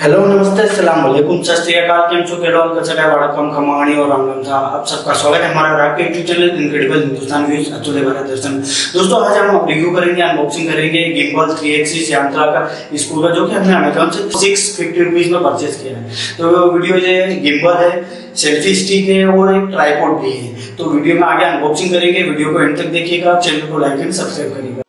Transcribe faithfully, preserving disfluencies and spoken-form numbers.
Hello नमस्ते सलाम वालेकुम सत श्री अकाल केम छो केडोल कचरा वालेकुम खमाणी और रामराम था। आप सबका स्वागत है हमारा राग के YouTube channel incredible Hindustan views Atulya Bharat दर्शन। दोस्तों आज हम रिव्यू करेंगे, अनबॉक्सिंग करेंगे गिम्बल थ्री एक्सिस यांत्रा का स्क्रू का, जो कि हमने अमेज़न से छह सौ पचास रुपीस में परचेस किया है। तो वीडियो ये गिम्बल है, सेल्फी स्टिक है और एक ट्राइपॉड भी है। तो वीडियो में आगे अनबॉक्सिंग करेंगे, वीडियो को एंड तक देखिएगा, चैनल को लाइक एंड सब्सक्राइब करिएगा।